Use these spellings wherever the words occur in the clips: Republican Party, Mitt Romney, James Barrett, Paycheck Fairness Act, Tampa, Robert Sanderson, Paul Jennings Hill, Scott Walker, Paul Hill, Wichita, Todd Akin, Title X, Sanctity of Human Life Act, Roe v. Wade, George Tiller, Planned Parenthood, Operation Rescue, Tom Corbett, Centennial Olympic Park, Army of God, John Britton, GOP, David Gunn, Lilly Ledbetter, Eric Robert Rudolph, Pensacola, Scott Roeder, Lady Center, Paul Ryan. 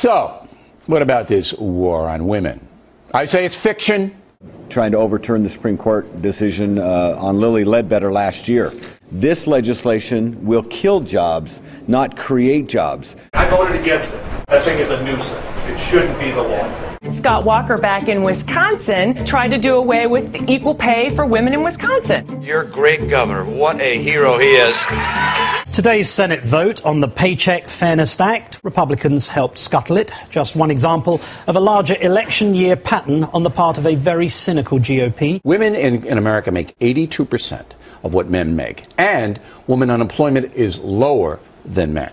So, what about this war on women? I say it's fiction. Trying to overturn the Supreme Court decision on Lilly Ledbetter last year. This legislation will kill jobs, not create jobs. I voted against it. That thing is a nuisance. It shouldn't be the law. Scott Walker back in Wisconsin tried to do away with equal pay for women in Wisconsin. You're a great governor. What a hero he is. Today's Senate vote on the Paycheck Fairness Act, Republicans helped scuttle it. Just one example of a larger election year pattern on the part of a very cynical GOP. Women in America make 82% of what men make, and women unemployment is lower than men.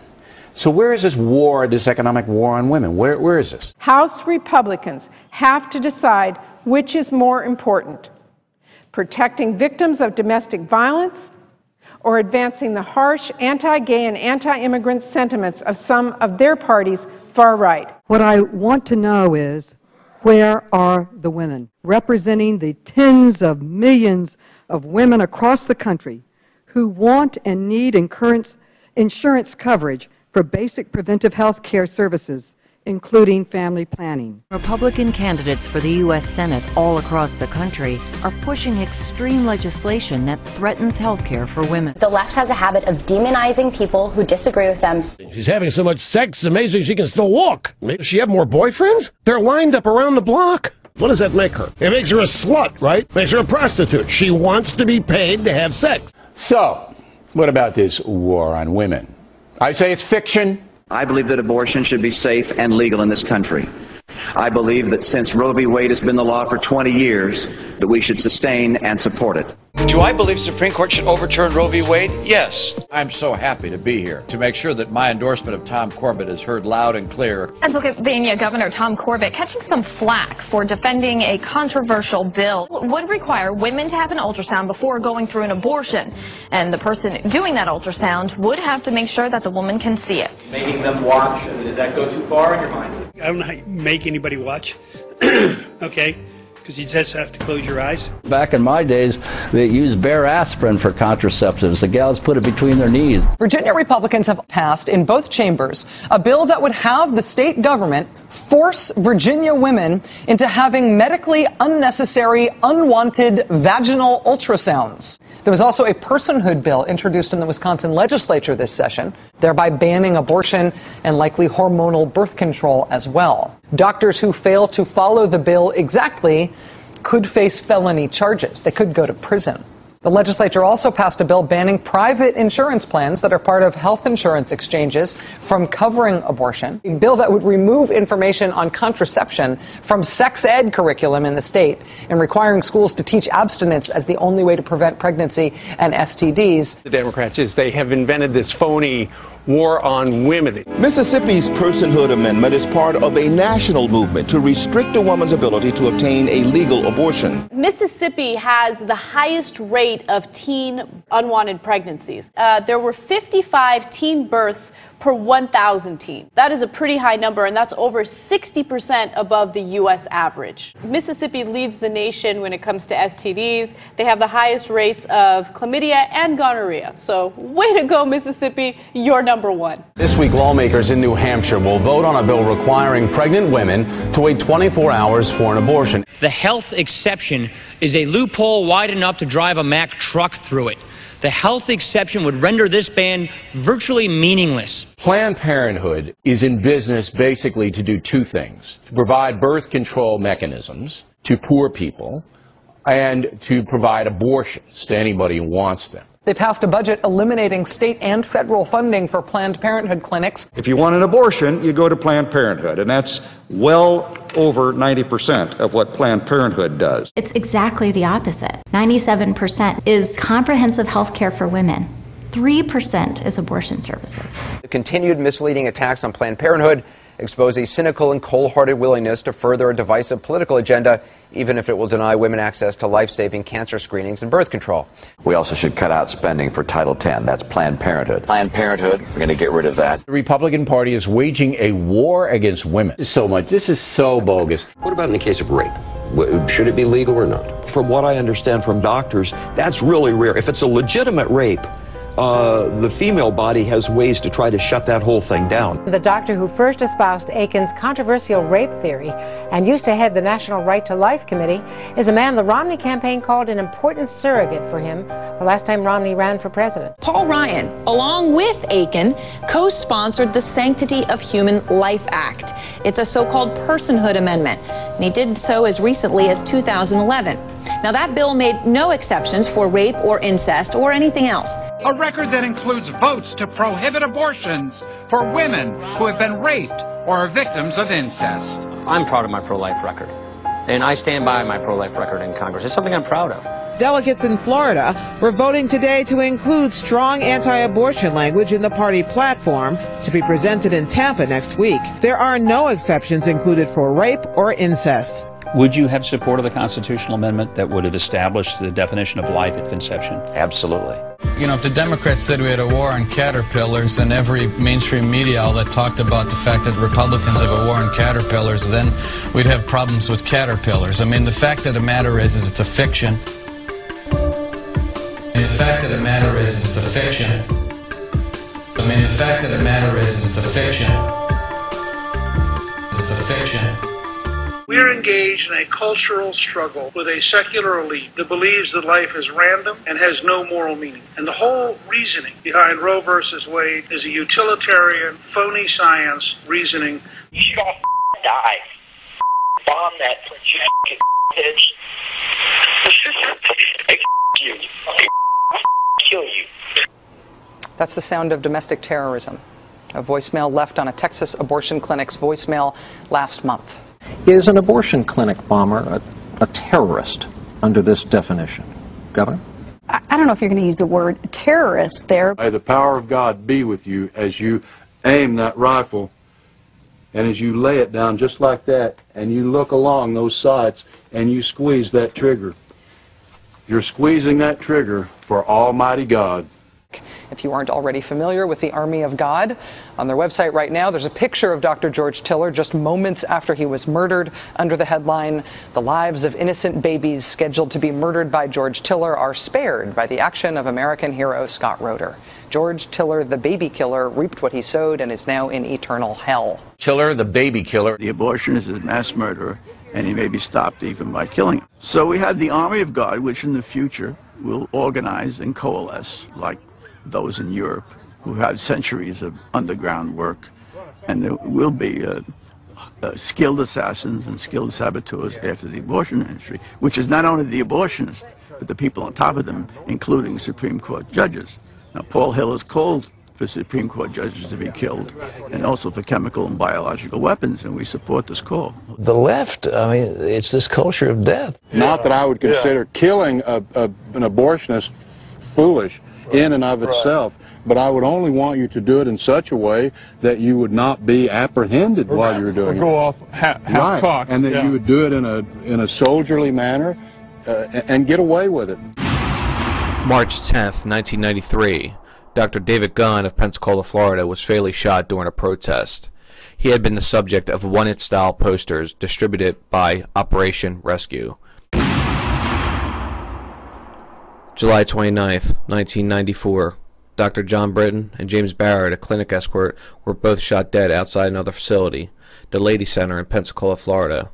So where is this war, this economic war on women? Where is this? House Republicans have to decide which is more important, protecting victims of domestic violence or advancing the harsh anti-gay and anti-immigrant sentiments of some of their party's far right. What I want to know is, where are the women representing the tens of millions of women across the country who want and need insurance coverage for basic preventive health care services, including family planning? Republican candidates for the U.S. Senate all across the country are pushing extreme legislation that threatens health care for women. The left has a habit of demonizing people who disagree with them. She's having so much sex, it's amazing she can still walk. Does she have more boyfriends? They're lined up around the block. What does that make her? It makes her a slut, right? Makes her a prostitute. She wants to be paid to have sex. So, what about this war on women? I say it's fiction. I believe that abortion should be safe and legal in this country. I believe that since Roe v. Wade has been the law for 20 years, that we should sustain and support it. Do I believe the Supreme Court should overturn Roe v. Wade? Yes. I'm so happy to be here to make sure that my endorsement of Tom Corbett is heard loud and clear. Pennsylvania Governor Tom Corbett catching some flack for defending a controversial bill that would require women to have an ultrasound before going through an abortion. And the person doing that ultrasound would have to make sure that the woman can see it. Making them watch, does that go too far in your mind? I don't make anybody watch. Okay, because you just have to close your eyes. Back in my days, they used bare aspirin for contraceptives. The gals put it between their knees. Virginia Republicans have passed in both chambers a bill that would have the state government force Virginia women into having medically unnecessary, unwanted vaginal ultrasounds. There was also a personhood bill introduced in the Wisconsin legislature this session, thereby banning abortion and likely hormonal birth control as well. Doctors who fail to follow the bill exactly could face felony charges. They could go to prison. The legislature also passed a bill banning private insurance plans that are part of health insurance exchanges from covering abortion. A bill that would remove information on contraception from sex ed curriculum in the state and requiring schools to teach abstinence as the only way to prevent pregnancy and STDs. The Democrats is they have invented this phony war on women. Mississippi's personhood amendment is part of a national movement to restrict a woman's ability to obtain a legal abortion. Mississippi has the highest rate of teen unwanted pregnancies. There were 55 teen births per 1,000 teens. That is a pretty high number, and that's over 60% above the U.S. average. Mississippi leads the nation when it comes to STDs. They have the highest rates of chlamydia and gonorrhea. So, way to go, Mississippi. You're number one. This week, lawmakers in New Hampshire will vote on a bill requiring pregnant women to wait 24 hours for an abortion. The health exception is a loophole wide enough to drive a Mack truck through it. The health exception would render this ban virtually meaningless. Planned Parenthood is in business basically to do two things: to provide birth control mechanisms to poor people and to provide abortions to anybody who wants them. They passed a budget eliminating state and federal funding for Planned Parenthood clinics. If you want an abortion, you go to Planned Parenthood, and that's well over 90% of what Planned Parenthood does. It's exactly the opposite. 97% is comprehensive health care for women. 3% is abortion services. The continued misleading attacks on Planned Parenthood expose a cynical and cold-hearted willingness to further a divisive political agenda, even if it will deny women access to life-saving cancer screenings and birth control. We also should cut out spending for Title X. That's Planned Parenthood. Planned Parenthood, we're going to get rid of that. The Republican Party is waging a war against women. So much. This is so bogus. What about in the case of rape? Should it be legal or not? From what I understand from doctors, that's really rare. If it's a legitimate rape, the female body has ways to try to shut that whole thing down. The doctor who first espoused Akin's controversial rape theory and used to head the National Right to Life Committee is a man the Romney campaign called an important surrogate for him the last time Romney ran for president. Paul Ryan, along with Akin, co-sponsored the Sanctity of Human Life Act. It's a so-called personhood amendment, and he did so as recently as 2011. Now, that bill made no exceptions for rape or incest or anything else. A record that includes votes to prohibit abortions for women who have been raped or are victims of incest. I'm proud of my pro-life record, and I stand by my pro-life record in Congress. It's something I'm proud of. Delegates in Florida were voting today to include strong anti-abortion language in the party platform to be presented in Tampa next week. There are no exceptions included for rape or incest. Would you have supported the constitutional amendment that would have established the definition of life at conception? Absolutely. You know, if the Democrats said we had a war on caterpillars and every mainstream media outlet talked about the fact that Republicans have a war on caterpillars, then we'd have problems with caterpillars. I mean, the fact of the matter is it's a fiction. It's a fiction. We're engaged in a cultural struggle with a secular elite that believes that life is random and has no moral meaning. And the whole reasoning behind Roe versus Wade is a utilitarian, phony science reasoning. You should all die. Bomb that projected bitch. You. Kill you. That's the sound of domestic terrorism. A voicemail left on a Texas abortion clinic's voicemail last month. Is an abortion clinic bomber a terrorist under this definition? Governor? I don't know if you're going to use the word terrorist there. May the power of God be with you as you aim that rifle and as you lay it down just like that and you look along those sights and you squeeze that trigger. You're squeezing that trigger for Almighty God. If you aren't already familiar with the Army of God, on their website right now, there's a picture of Dr. George Tiller just moments after he was murdered under the headline, "The lives of innocent babies scheduled to be murdered by George Tiller are spared by the action of American hero Scott Roeder. George Tiller, the baby killer, reaped what he sowed and is now in eternal hell." Tiller, the baby killer. The abortionist is a mass murderer, and he may be stopped even by killing him. So we have the Army of God, which in the future will organize and coalesce like those in Europe who have centuries of underground work, and there will be skilled assassins and skilled saboteurs after the abortion industry, which is not only the abortionists, but the people on top of them, including Supreme Court judges. Now, Paul Hill has called for Supreme Court judges to be killed, and also for chemical and biological weapons, and we support this call. The left, I mean, it's this culture of death. Not that I would consider killing an abortionist foolish in and of itself, but I would only want you to do it in such a way that you would not be apprehended while you're doing it. Go off half-cocked. And that you would do it in a soldierly manner and get away with it. March 10th, 1993, Dr. David Gunn of Pensacola, Florida was fatally shot during a protest. He had been the subject of One-It-Style posters distributed by Operation Rescue. July 29, 1994, Dr. John Britton and James Barrett, a clinic escort, were both shot dead outside another facility, the Lady Center in Pensacola, Florida.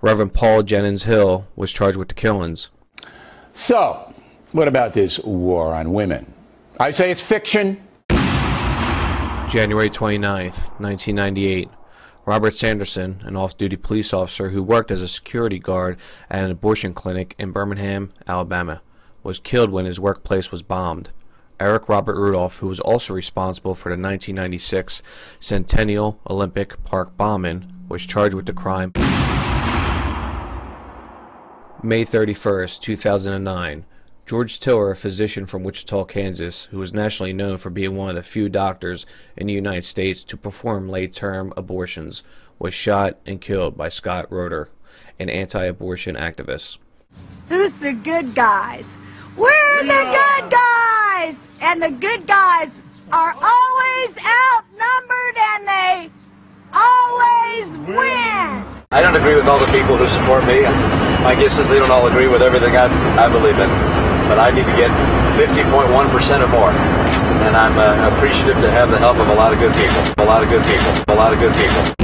Reverend Paul Jennings Hill was charged with the killings. So, what about this war on women? I say it's fiction. January 29, 1998, Robert Sanderson, an off-duty police officer who worked as a security guard at an abortion clinic in Birmingham, Alabama, was killed when his workplace was bombed. Eric Robert Rudolph, who was also responsible for the 1996 Centennial Olympic Park bombing, was charged with the crime. May 31, 2009, George Tiller, a physician from Wichita, Kansas, who was nationally known for being one of the few doctors in the United States to perform late-term abortions, was shot and killed by Scott Roeder, an anti-abortion activist. Who's the good guys? We're the good guys! And the good guys are always outnumbered and they always win! I don't agree with all the people who support me. My guess is they don't all agree with everything I believe in. But I need to get 50.1% or more. and I'm appreciative to have the help of a lot of good people.